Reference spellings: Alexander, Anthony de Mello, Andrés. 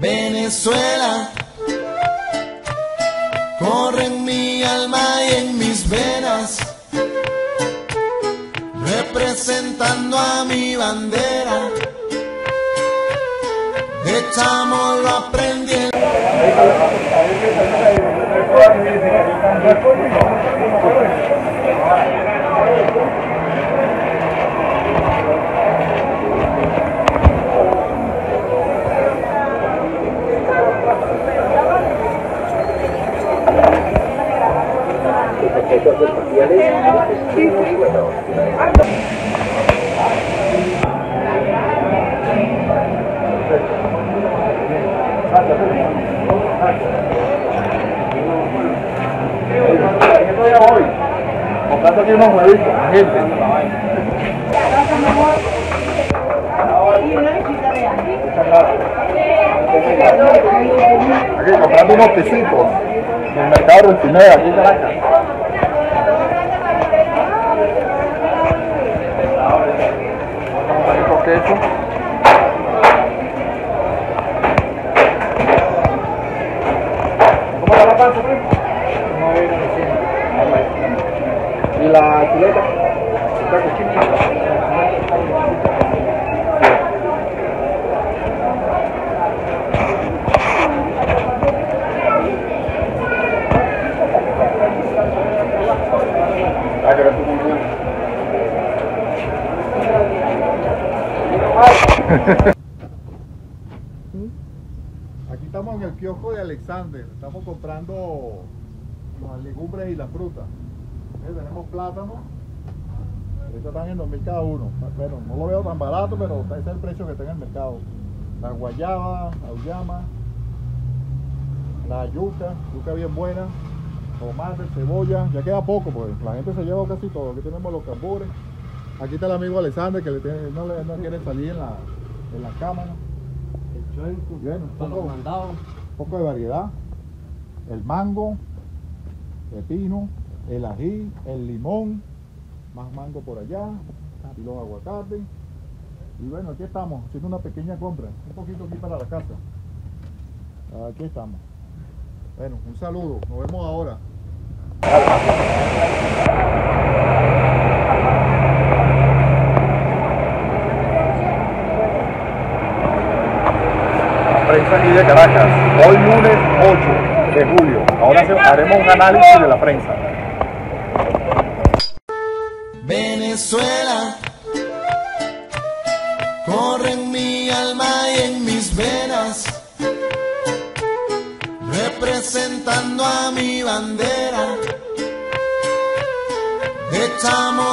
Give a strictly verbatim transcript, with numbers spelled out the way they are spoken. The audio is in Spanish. Venezuela, corre en mi alma y en mis venas, representando a mi bandera, echamos lo aprendiendo. Efectos espaciales y aquí comprando unos pesitos en el mercado Rucinera, aquí en Caracas. ¿Cómo está la panza, primo? ¿Y la chuleta? ¿Está cochina? Ah, que tú muy bien. Aquí estamos en el kiosco de Alexander, estamos comprando las legumbres y las frutas. ¿Eh? Tenemos plátanos, ahorita están en dos mil cada uno. Bueno, no lo veo tan barato, pero ese es el precio que está en el mercado. La guayaba, la uyama, la yuca, yuca bien buena, tomate, cebolla. Ya queda poco, pues la gente se lleva casi todo. Aquí tenemos los cambures. Aquí está el amigo Alexander, que le tiene, no, le, no quiere salir en la, en la cámara. El chuenco, bueno, un poco, un poco de variedad. El mango, pepino, el ají, el limón, más mango por allá, y los aguacates. Y bueno, aquí estamos, haciendo una pequeña compra, un poquito aquí para la casa. Aquí estamos. Bueno, un saludo, nos vemos ahora. Prensa aquí de Caracas, hoy lunes ocho de julio. Ahora haremos un análisis de la prensa. Venezuela, corre en mi alma y en mis venas, representando a mi bandera, echamos